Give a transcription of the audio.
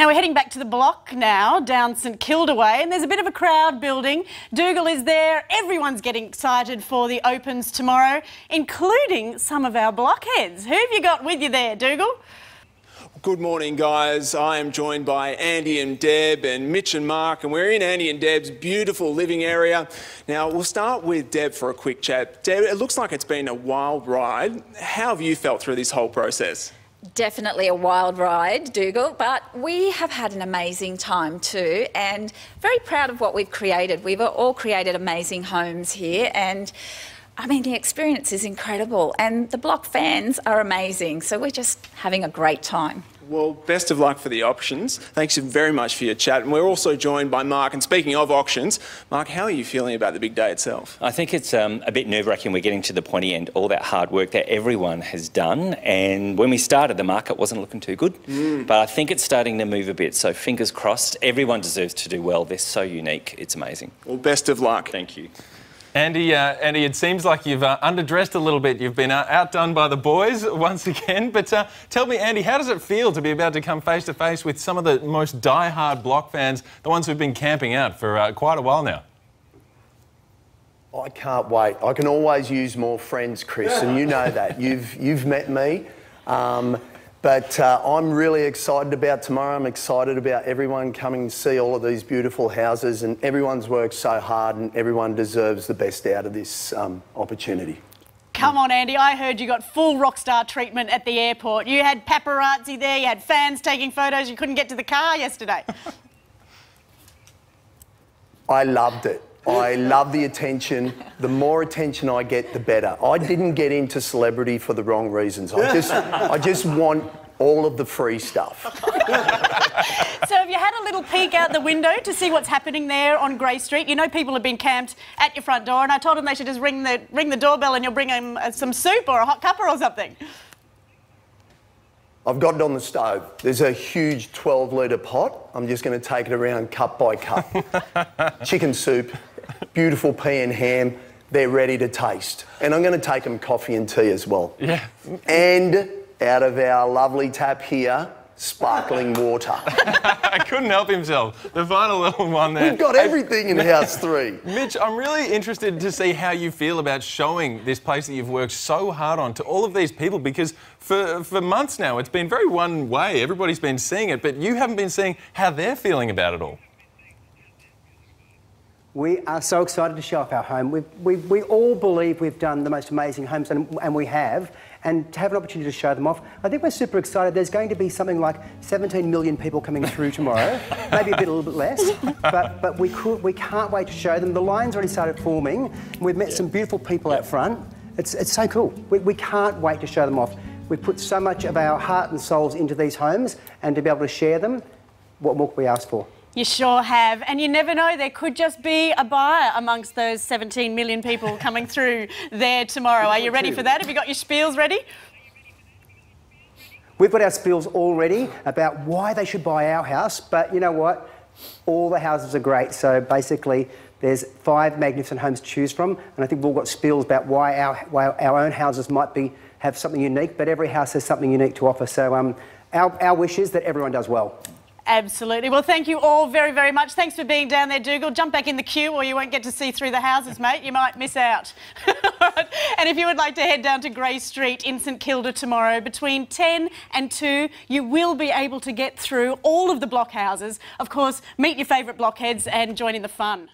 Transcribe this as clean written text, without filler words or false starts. Now we're heading back to the block now, down St Kilda way, and there's a bit of a crowd building. Dougal is there, everyone's getting excited for the Opens tomorrow, including some of our blockheads. Who have you got with you there, Dougal? Good morning, guys. I am joined by Andy and Deb and Mitch and Mark, and we're in Andy and Deb's beautiful living area. Now, we'll start with Deb for a quick chat. Deb, it looks like it's been a wild ride. How have you felt through this whole process? Definitely a wild ride, Dougal, but we have had an amazing time too, and very proud of what we've created. We've all created amazing homes here, and I mean, the experience is incredible, and the Block fans are amazing, so we're just having a great time. Well, best of luck for the auctions. Thanks very much for your chat. And we're also joined by Mark. And speaking of auctions, Mark, how are you feeling about the big day itself? I think it's a bit nerve-wracking. We're getting to the pointy end, all that hard work that everyone has done. And when we started, the market wasn't looking too good. But I think it's starting to move a bit. So fingers crossed. Everyone deserves to do well. They're so unique. It's amazing. Well, best of luck. Thank you. Andy, it seems like you've underdressed a little bit. You've been outdone by the boys once again. But tell me, Andy, how does it feel to be about to come face-to-face with some of the most die-hard Block fans, the ones who've been camping out for quite a while now? I can't wait. I can always use more friends, Chris, and you know that. You've met me. But I'm really excited about tomorrow. I'm excited about everyone coming to see all of these beautiful houses, and everyone's worked so hard and everyone deserves the best out of this opportunity. Come on, Andy, I heard you got full rock star treatment at the airport. You had paparazzi there, you had fans taking photos, you couldn't get to the car yesterday. I loved it. I love the attention. The more attention I get, the better. I didn't get into celebrity for the wrong reasons. I just want all of the free stuff. So have you had a little peek out the window to see what's happening there on Grey Street? You know people have been camped at your front door, and I told them they should just ring the doorbell and you'll bring them some soup or a hot cuppa or something. I've got it on the stove. There's a huge 12-litre pot. I'm just going to take it around cup by cup. Chicken soup, beautiful pea and ham. They're ready to taste. And I'm going to take them coffee and tea as well. Yeah. And out of our lovely tap here, sparkling water. I couldn't help himself. The final little one there. We've got everything in House 3. Mitch, I'm really interested to see how you feel about showing this place that you've worked so hard on to all of these people, because for months now it's been very one way. Everybody's been seeing it, but you haven't been seeing how they're feeling about it all. We are so excited to show off our home. We all believe we've done the most amazing homes, and we have. And to have an opportunity to show them off, I think we're super excited. There's going to be something like 17 million people coming through tomorrow, maybe a little bit less, but we can't wait to show them. The lines already started forming. We've met some beautiful people out front. It's so cool. We can't wait to show them off. We put so much of our heart and souls into these homes, and to be able to share them, what more could we ask for? You sure have, and you never know, there could just be a buyer amongst those 17 million people coming through there tomorrow. Are you ready for that? Have you got your spiels ready? We've got our spiels all ready about why they should buy our house, but you know what? All the houses are great, so basically there's 5 magnificent homes to choose from, and I think we've all got spiels about why our own houses might have something unique, but every house has something unique to offer, so our wish is that everyone does well. Absolutely. Well, thank you all very, very much. Thanks for being down there, Dougal. Jump back in the queue or you won't get to see through the houses, mate. You might miss out. And if you would like to head down to Grey Street in St Kilda tomorrow, between 10 and 2, you will be able to get through all of the block houses. Of course, meet your favourite blockheads and join in the fun.